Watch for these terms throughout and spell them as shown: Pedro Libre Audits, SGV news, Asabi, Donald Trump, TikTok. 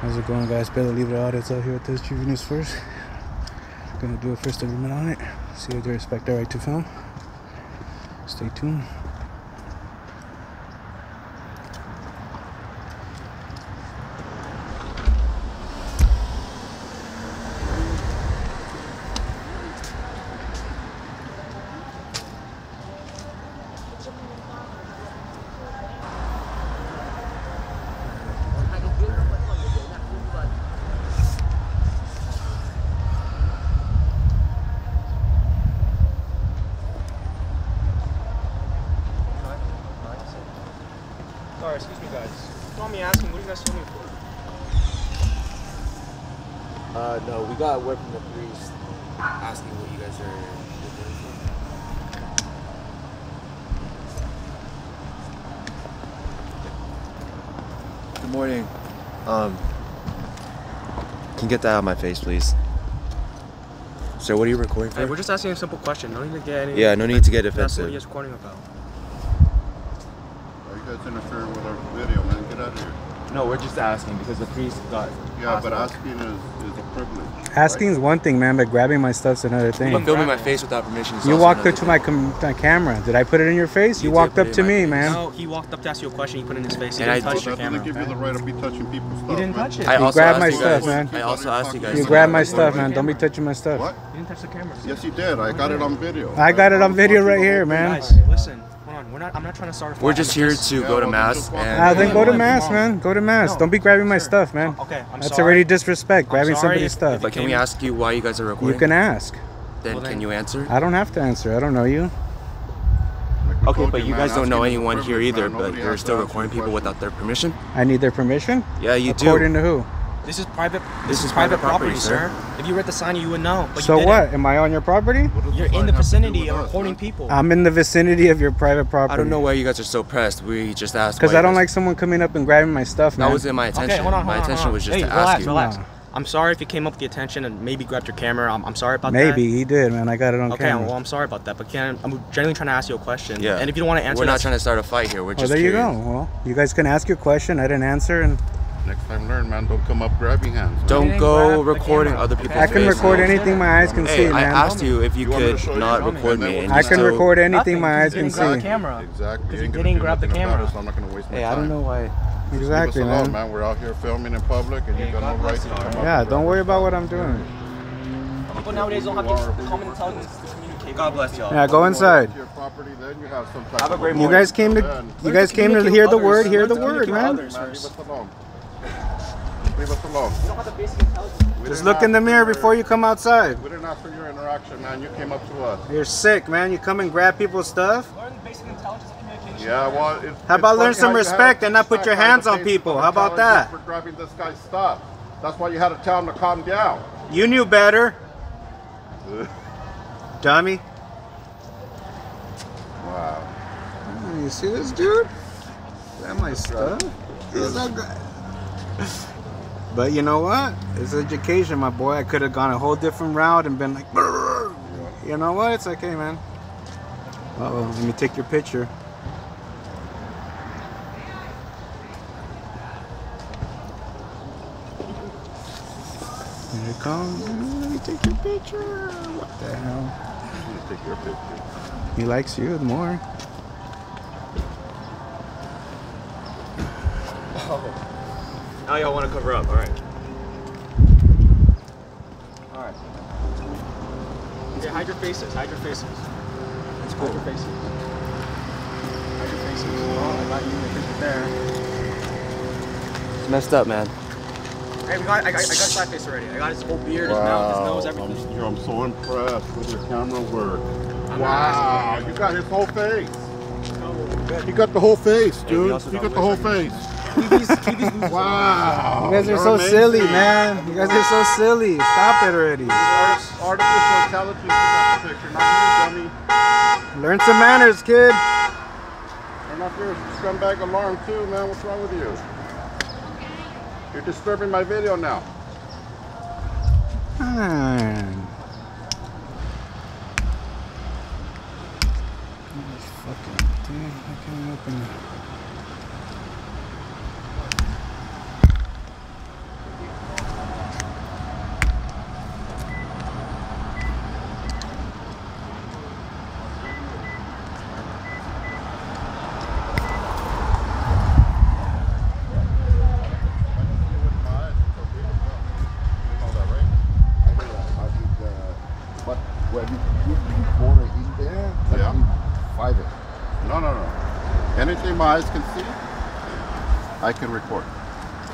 How's it going, guys? Pedro Libre Audits out here at the SGV news first. Gonna do a first amendment on it. See if they respect our right to film. Stay tuned. Sorry, excuse me, guys. Don't me asking, what are you guys filming for? No, we got word from the police asking what you guys are doing. Good morning. Can you get that out of my face, please? Sir, what are you recording for? Hey, we're just asking a simple question. No need to get any. Yeah, no need to get defensive. That's what you're recording about. That's interfering with our video, man. Get out of here. No, we're just asking because the police got. Yeah, but asking is a privilege. Asking is one thing, man, but grabbing my stuff's another thing. But filming my face without permission is. You walked up to my camera. Did I put it in your face? You walked up to me, man. No, he walked up to ask you a question. You put it in his face. He didn't touch your camera. I give you the right to be touching people's stuff. You didn't touch it. You grabbed my stuff, man. I also asked you guys. You grabbed my stuff, man. Don't be touching my stuff. What? You didn't touch the camera. Yes, you did. I got it on video. I got it on video right here, man. Guys, listen. I'm not trying to start a fight. We're just here to go to mass. Then go to mass, man. Go to mass. Don't be grabbing my stuff, man. Okay, I'm sorry. That's already disrespect, grabbing somebody's stuff. But can we ask you why you guys are recording? You can ask. Then can you answer? I don't have to answer. I don't know you. Okay, but you guys don't know anyone here either, but you're still recording people without their permission? I need their permission? Yeah, you do. According to who? This is private. This is private property, sir. If you read the sign, you would know. But so you what? Am I on your property? You're in the vicinity of recording people. I'm in the vicinity of your private property. I don't know why you guys are so pressed. We just asked. Because I don't like someone coming up and grabbing my stuff, man. That wasn't my intention. Okay, hold on. My intention was just to ask you. Relax. I'm sorry if you came up with the attention and maybe grabbed your camera. I'm sorry about that. Maybe he did, man. I got it on camera. Okay, well, I'm sorry about that. But I'm genuinely trying to ask you a question. Yeah. And if you don't want to answer, we're not trying to start a fight here. We're just. Oh, there you go. Well, you guys can ask your question. I didn't answer and. Next time learn, man, don't come up grabbing hands. Man. Don't go recording other people's faces. I can record anything my eyes can see, man. I asked you if you could not record me. I can record anything my eyes can see. Exactly. You didn't grab the camera. So I'm not going to waste my time. I don't know why. Exactly, man. We're out here filming in public and you got no right to come up. Yeah, don't worry about what I'm doing. People nowadays don't have the common intelligence to communicate. God bless y'all. Yeah, go inside. Have a great morning. You guys came to hear the word, man. Leave us alone. You don't have the basic intelligence. Just look in the mirror before you come outside. We didn't ask for your interaction, man. You came up to us. You're sick, man. You come and grab people's stuff. Learn the basic intelligence of communication. Yeah, well, how about learn some respect and not put your hands on people? How about that? For grabbing this guy's stuff. That's why you had to tell him to calm down. You knew better. Dummy. Wow. Oh, you see this dude? Grab my stuff. He's so good. But you know what? It's education, my boy. I could have gone a whole different route and been like, you know what? It's okay, man. Uh-oh, let me take your picture. Here it comes. Let me take your picture. What the hell? Take your picture. He likes you more. Oh. Now y'all want to cover up, alright. Alright. Okay, hide your faces, hide your faces. That's cool. Hide your faces. Hide your faces. Oh, I got you in the picture there. It's messed up, man. Hey, I got side face already. I got his whole beard, his mouth, his nose, everything. I'm so impressed with your camera work. Wow, you got his whole face. No, you got the whole face, dude. You got the whole face. Wow. You guys are so silly, man. You guys are so silly. Stop it already. Artificial intelligence got the picture, not you, dummy. Learn some manners, kid. Turn off your scumbag alarm too, man. What's wrong with you? You're disturbing my video now. Fucking dude, I can't open it. my eyes can see, I can report.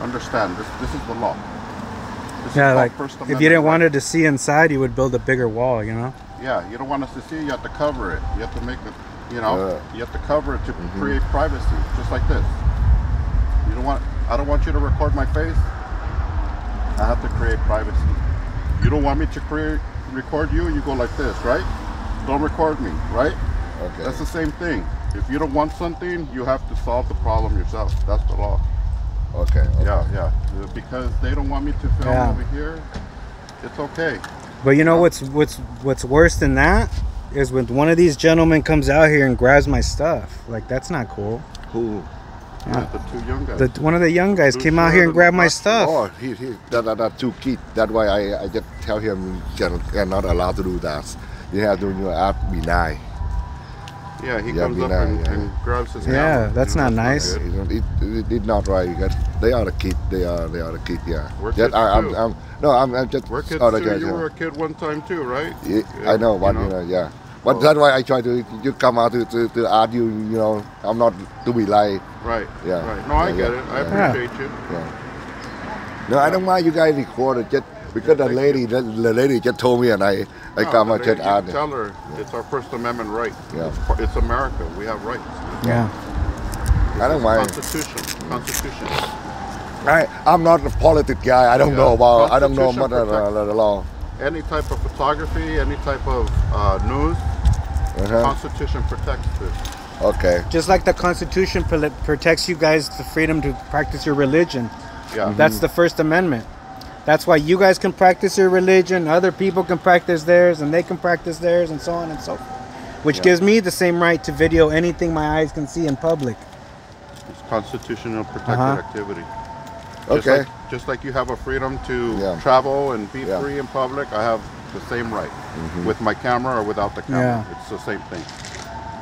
Understand, this is the law. This yeah, like if you didn't want it to see inside, you would build a bigger wall, you know? Yeah, you don't want us to see, you have to cover it. You have to make it, you know, you have to cover it to create privacy, just like this. You don't want, I don't want you to record my face. I have to create privacy. You don't want me to record you, you go like this, right? Don't record me, right? Okay. That's the same thing. If you don't want something, you have to solve the problem yourself. That's the law. Okay. Yeah. Because they don't want me to film over here. It's okay. But you know what's worse than that is when one of these gentlemen comes out here and grabs my stuff. Like, that's not cool. Who? Yeah, the two young guys. One of the young guys came out here and grabbed my stuff. Oh, that too kid. That's why I just tell him you're not allowed to do that. You have to be nice. Yeah, he comes up and grabs his hand. Yeah, that's not nice. It's not right. They are a kid. They are a kid. Yeah. We're kids I'm just. We're kids too. You were a kid one time too, right? Yeah, I know. Yeah. But that's why I try to come out to argue. You know, I'm not to be like. Right. Yeah. Right. No, I get it. I appreciate you. Yeah. No, I don't mind you guys recorded just. Because the lady just told me, and I come and just add. Tell her it's our First Amendment right. Yeah. It's America. We have rights. Yeah. I don't mind. Constitution. I'm not a politic guy. I don't know about. I don't know much about the law. Any type of photography, any type of news, Constitution protects this. Okay. Just like the Constitution protects you guys the freedom to practice your religion. Yeah. That's the First Amendment. That's why you guys can practice your religion, other people can practice theirs, and they can practice theirs, and so on and so forth. Which gives me the same right to video anything my eyes can see in public. It's constitutional protected activity. Okay. Just like you have a freedom to travel and be free in public, I have the same right. With my camera or without the camera. Yeah. It's the same thing.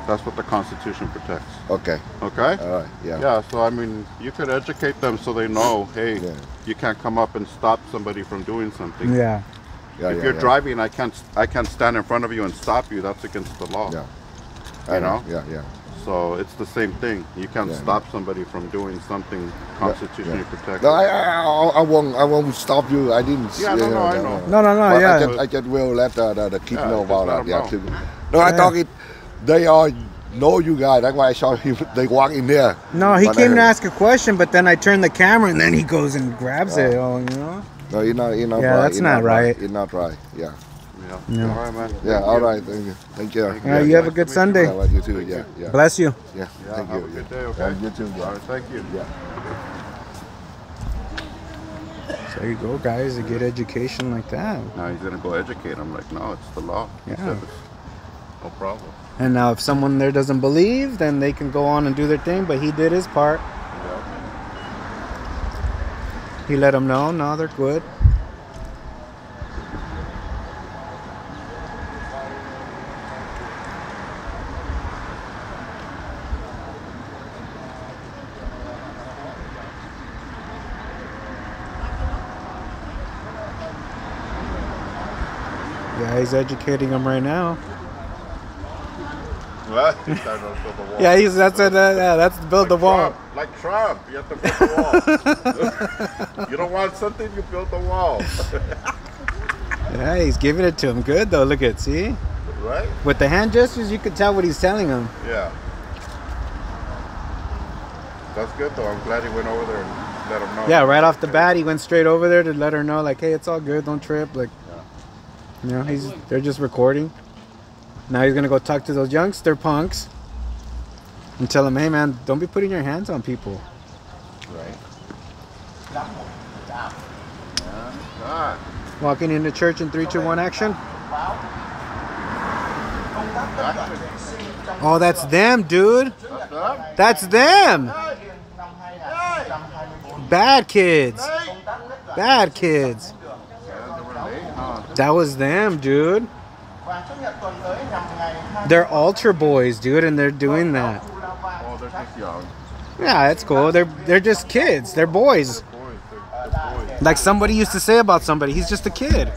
That's what the Constitution protects. Okay. Okay? All right, yeah, so I mean, you could educate them so they know, hey, you can't come up and stop somebody from doing something. Yeah. If you're driving, I can't stand in front of you and stop you. That's against the law. Yeah. You know? Yeah. So it's the same thing. You can't stop somebody from doing something constitutionally protected. No, I won't stop you. I didn't. Yeah, I know. No, yeah. I just will let the kid know about that. I thought it. They all know you guys. That's why I saw him. They walk in there. No, he came to ask a question, but then I turned the camera, and then he goes and grabs it. Oh, you know. No, you're not right. That's not right. You're not right. Yeah. No. All right, man. Yeah. All right. Thank you. Thank you. Yeah, you have a good Sunday. You too. Yeah. Bless you. Yeah. Thank you. Have a good day. Okay. You too. All right. Thank you. Yeah. So there you go, guys. You get education like that. Now he's gonna go educate. I'm like, no, it's the law. Yeah. No problem. And now if someone there doesn't believe, then they can go on and do their thing, but he did his part. Yeah. He let them know, no, they're good. Yeah, he's educating them right now. Yeah, that's build the wall. Like Trump, you have to build the wall. You don't want something, you build the wall. Yeah, he's giving it to him good though. Look at, see? Right? With the hand gestures, you can tell what he's telling him. Yeah. That's good though. I'm glad he went over there and let him know. Yeah, right off the bat, he went straight over there to let her know, like, hey, it's all good, don't trip. Like, you know, they're just recording. Now he's going to go talk to those youngster punks and tell them, hey man, don't be putting your hands on people. Right. Walking into church in 3, 2, 1 action. Oh, that's them, dude. That's them. Bad kids. Bad kids. That was them, dude. They're altar boys, dude, and they're doing that. Oh, they're just young. Yeah, that's cool. They're just kids. They're boys. They're boys. Like somebody used to say about somebody, he's just a kid.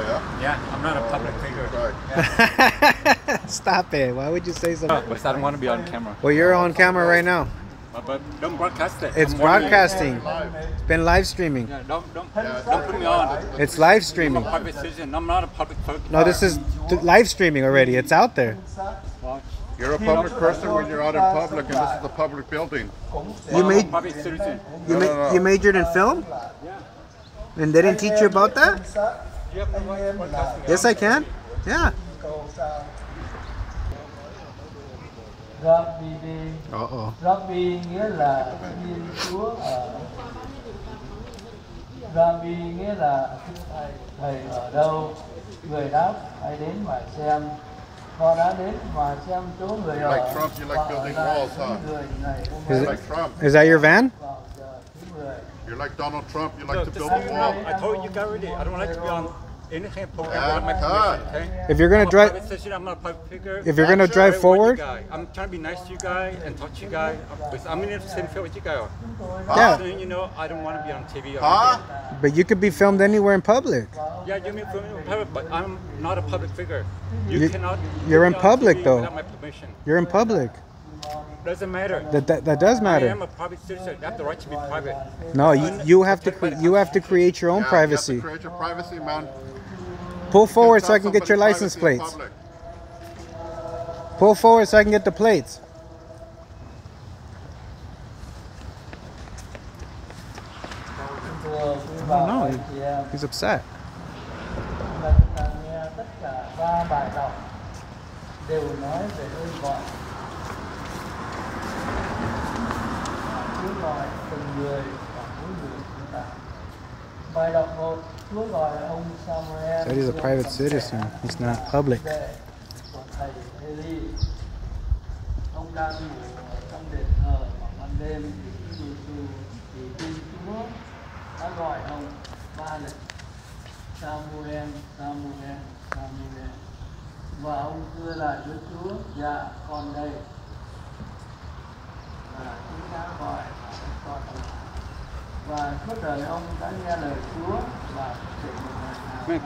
Oh, yeah? Yeah, I'm not a public figure. Yeah. Stop it. Why would you say something? Because I don't want to be on camera. Well, you're on camera right now. But don't broadcast it. It's broadcasting. It's been live streaming. Yeah, don't put me on. It's live streaming. I'm not a public person. No, this is live streaming already. It's out there. You're a public person when you're out in public, and this is a public building. You majored in film? Yeah. And they didn't teach you about that? Yes, I can. Yeah. Uh-oh. Like Trump, you like building walls, huh? Is that your van? You're like Donald Trump, you like to build a wall. I told you already, I don't like to be on anything public. Okay? If you're gonna drive, if you're gonna drive forward, I'm trying to be nice to you guys and touch you guys. I'm in the same field with you guys. Yeah. You know, I don't want to be on TV. But you could be filmed anywhere in public. Yeah, you may film in public, but I'm not a public figure. You cannot. You're in public though. Without my permission. You're in public. Doesn't matter. That does matter. I am a private citizen. I have the right to be private. No, you have to create your own privacy. You have to create your privacy, man. Pull forward so I can get your license plates. Pull forward so I can get the plates. Oh, no, he's upset. So he's a private citizen, he's not public. Man,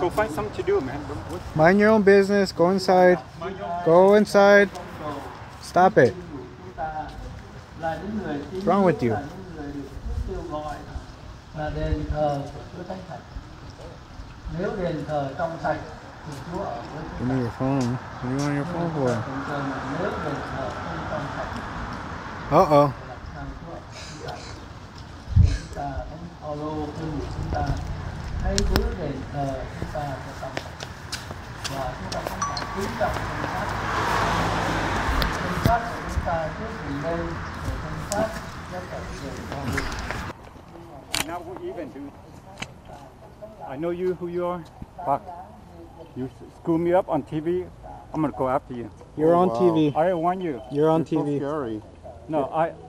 go find something to do, man. Mind your own business. Go inside. Go inside. Stop it. What's wrong with you? Give me your phone. What do you want your phone for? Uh-oh. Now we're even, dude. I know you who you are. Fuck. You screw me up on TV, I'm gonna go after you. You're on TV. I warn you. You're on TV. So scary. No,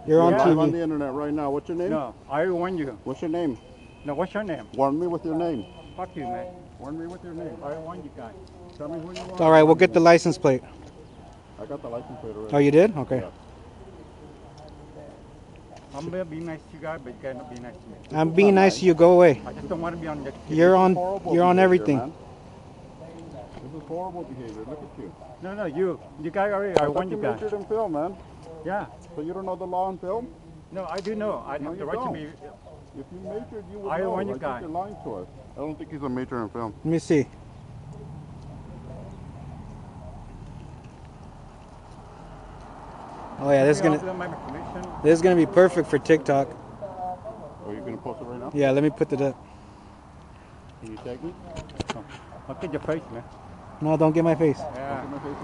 You're on TV. I'm on the internet right now. What's your name? No, I warn you. What's your name? No, what's your name? Warn me with your name. Fuck you, man. Warn me with your name. I warn you guys. Tell me who you are. All right, we'll get the license plate. I got the license plate already. Oh, you did? Okay. Yeah. I'm gonna be nice to you guys, but you guys not be nice to me. I'm being nice to you. Go away. I just don't want to be on your TV. You're on everything. Man. This is horrible behavior. Look at you. No, no, you guys already. I warned you guys. You majored in film, man. Yeah. So you don't know the law in film? No, I do know. I have the right to be. If you majored, you would know. I warned you guys. You're lying to us. I don't think he's a major in film. Let me see. Oh yeah, this is gonna be perfect for TikTok. Are you gonna post it right now? Yeah, let me put it up. Can you tag me? Oh. I'll get your face, man. No, don't get my face. Yeah. Don't get my face.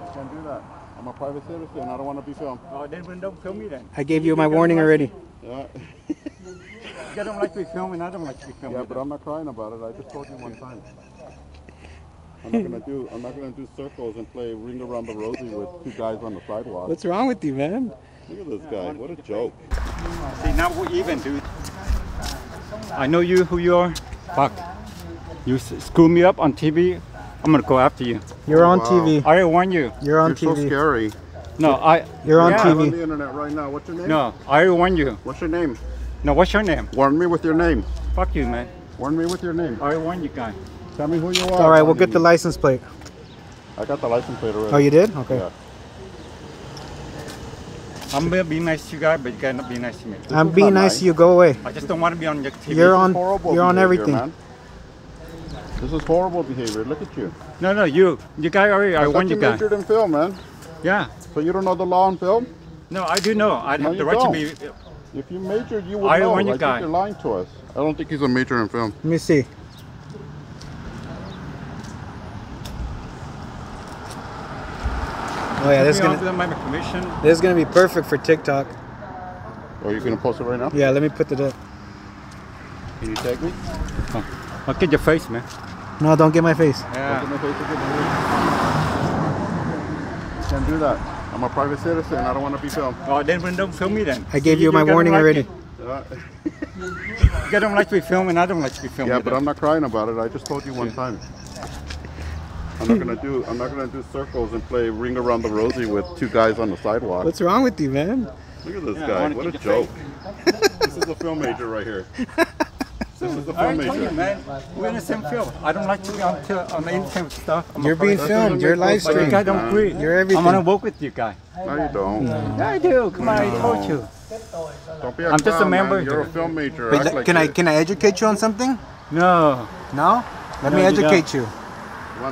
You can't do that. I'm a private citizen. I don't want to be filmed. Oh, then don't film me then. I gave you my warning already. Yeah. You don't like to be filming. I don't like to be filming. Yeah, but I'm not crying about it. I just told you one time. I'm not gonna do circles and play Ring Around the Rosie with two guys on the sidewalk. What's wrong with you, man? Look at this guy. What a joke. See, now we're even, dude. I know you who you are. Fuck. You screw me up on TV, I'm gonna go after you. You're on TV. I warn you. You're on TV. So scary. No, You're on TV. I'm on the internet right now. What's your name? No, I warn you. What's your name? No, what's your name? Warn me with your name. Fuck you, man. Warn me with your name. I warned you, guy. Tell me who you are. All right, we'll get the license plate. I got the license plate already. Oh, you did? Okay. Yeah. I'm going to be nice to you, guy, but you cannot be nice to me. I'm being nice to you. Go away. I just don't want to be on your TV. You're on everything. Man. This is horrible behavior. Look at you. No, no, you guy already. I warned you, guy. You're in film, man. Yeah. So you don't know the law on film? No, I do know. I'd have the right to be. If you majored, you would know. I think you're lying to us. I don't think he's a major in film. Let me see. Oh yeah, this is gonna be perfect for TikTok. Are you gonna post it right now? Yeah, let me put it up. Can you tag me? Oh. I'll get your face, man. No, don't get my face. Yeah. Don't get my face. Can't do that. I'm a private citizen. I don't want to be filmed. Oh, then don't film me then. I gave you my warning already. You don't like to be filmed, and I don't like to be filmed. Yeah, but I'm not crying about it. I just told you one time. I'm not gonna do circles and play Ring Around the Rosie with two guys on the sidewalk. What's wrong with you, man? Look at this guy. What a joke. This is a film major right here. This is a film major. I told you, man. We're in the same field. I don't like to be on the internet stuff. You're being filmed. You're live streaming. I don't agree. You're everything. I'm gonna work with you, guy. No, you don't. Yeah, I do. Come on, I told you. Don't be a clown, just a member. Man. You're a film major. Wait, can I educate you on something? No. No? Let me educate you.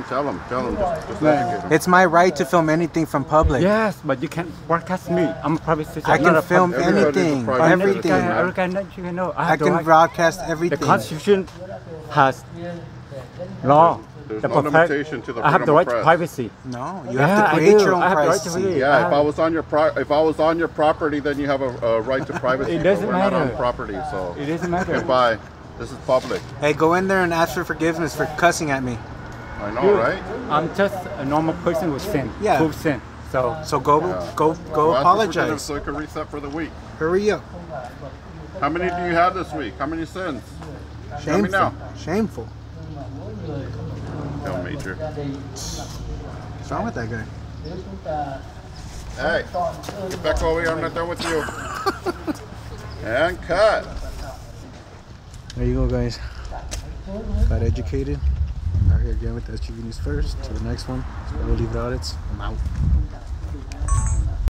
Tell them. Just educate them. It's my right to film anything from public. Yes, but you can't broadcast me. I'm a private citizen. I can film anything, everything. I can broadcast everything. The Constitution has law. There's no limitation to the freedom of press. I have the right to privacy. No, you have to create your own privacy. Right if I was on your property, then you have a right to privacy. It doesn't matter. We're not on property, so it doesn't matter. Goodbye. This is public. Hey, go in there and ask for forgiveness for cussing at me. I know, dude, right? I'm just a normal person with sin. Yeah. Who's sin. So go apologize. So you can reset for the week. Hurry up. How many do you have this week? How many sins? Shameful. Tell me now. Shameful. Hell major. What's wrong with that guy? Hey, get back over here. I'm not done with you. And cut. There you go, guys. Got educated. Out here again with SGV News first. To the next one. Pedro Libre Audits. I'm out.